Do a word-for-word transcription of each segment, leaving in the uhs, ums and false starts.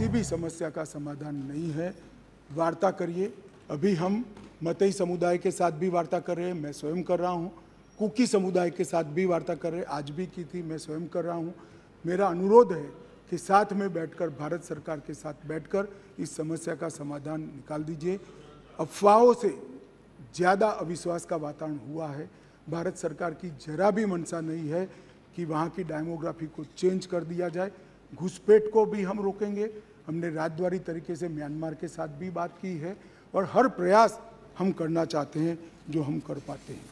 किसी भी समस्या का समाधान नहीं है। वार्ता करिए। अभी हम मतई समुदाय के साथ भी वार्ता कर रहे हैं, मैं स्वयं कर रहा हूँ। कुकी समुदाय के साथ भी वार्ता कर रहे हैं, आज भी की थी, मैं स्वयं कर रहा हूँ। मेरा अनुरोध है कि साथ में बैठकर, भारत सरकार के साथ बैठकर इस समस्या का समाधान निकाल दीजिए। अफवाहों से ज़्यादा अविश्वास का वातावरण हुआ है। भारत सरकार की जरा भी मनसा नहीं है कि वहाँ की डेमोग्राफी को चेंज कर दिया जाए। घुसपैठ को भी हम रोकेंगे। हमने राजद्वारी तरीके से म्यांमार के साथ भी बात की है और हर प्रयास हम करना चाहते हैं जो हम कर पाते हैं।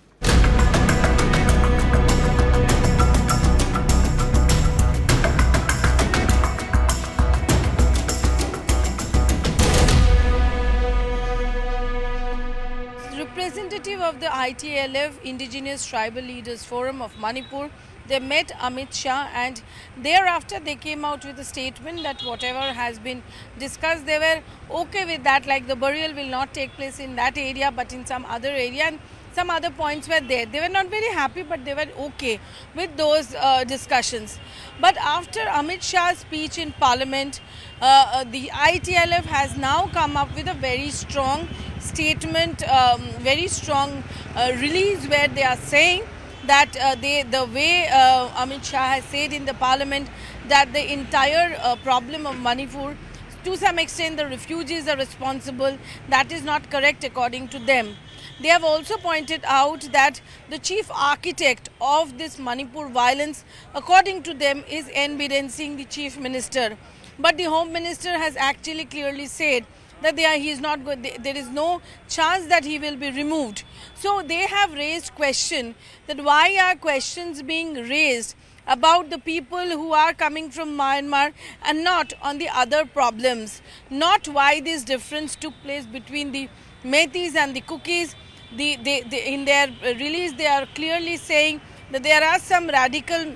Representative of the I T L F Indigenous Tribal Leaders Forum of Manipur, they met Amit Shah, and thereafter they came out with a statement that whatever has been discussed, they were okay with that, like the burial will not take place in that area but in some other area, and some other points were there. They were not very happy, but they were okay with those uh, discussions. But after Amit Shah's speech in Parliament, uh, the I T L F has now come up with a very strong statement, um, very strong uh, release, where they are saying that uh, they, the way uh, Amit Shah has said in the Parliament that the entire uh, problem of Manipur, to some extent the refugees are responsible, that is not correct according to them. They have also pointed out that the chief architect of this Manipur violence, according to them, is N. Biren Singh, the chief minister. But the home minister has actually clearly said that they are, he is not good, there is no chance that he will be removed. So they have raised question that why are questions being raised about the people who are coming from Myanmar and not on the other problems, not why this difference took place between the Meitei and the Kukis. The, they, they, in their release they are clearly saying that there are some radical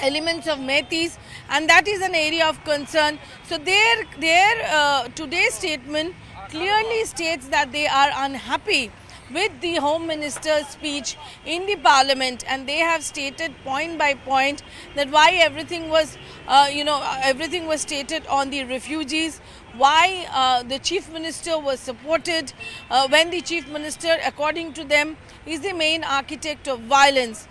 elements of Meitei, and that is an area of concern. So their, their uh, today's statement clearly states that they are unhappy with the Home Minister's speech in the Parliament, and they have stated point by point that why everything was, uh, you know, everything was stated on the refugees, why uh, the Chief Minister was supported uh, when the Chief Minister, according to them, is the main architect of violence.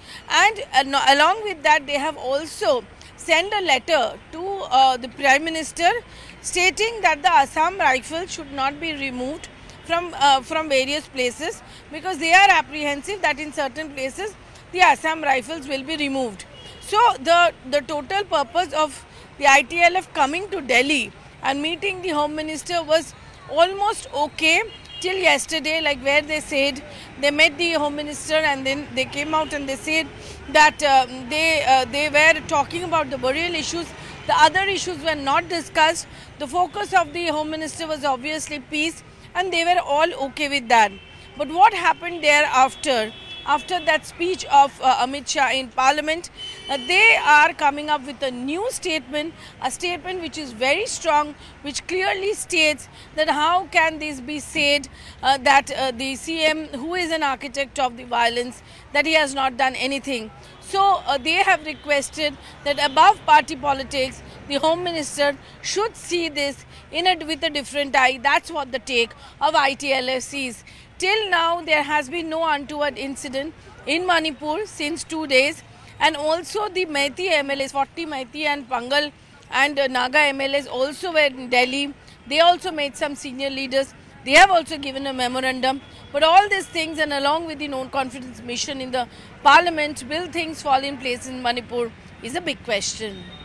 And uh, along with that, they have also sent a letter to uh, the Prime Minister stating that the Assam Rifles should not be removed from uh, from various places, because they are apprehensive that in certain places the Assam Rifles will be removed. So the, the total purpose of the I T L F coming to Delhi and meeting the Home Minister was almost okay till yesterday, like where they said they met the Home Minister and then they came out and they said that uh, they, uh, they were talking about the burial issues. The other issues were not discussed. The focus of the Home Minister was obviously peace, and they were all okay with that. But what happened thereafter, after that speech of uh, Amit Shah in Parliament, uh, they are coming up with a new statement, a statement which is very strong, which clearly states that how can this be said uh, that uh, the C M, who is an architect of the violence, that he has not done anything. So uh, they have requested that above party politics, the Home Minister should see this in a, with a different eye. That's what the take of I T L F sees. Till now, there has been no untoward incident in Manipur since two days. And also the Meitei M L As, forty Meitei and Pangal and uh, Naga M L As also were in Delhi. They also made some senior leaders. They have also given a memorandum. But all these things, and along with the non-confidence mission in the Parliament, will things fall in place in Manipur is a big question.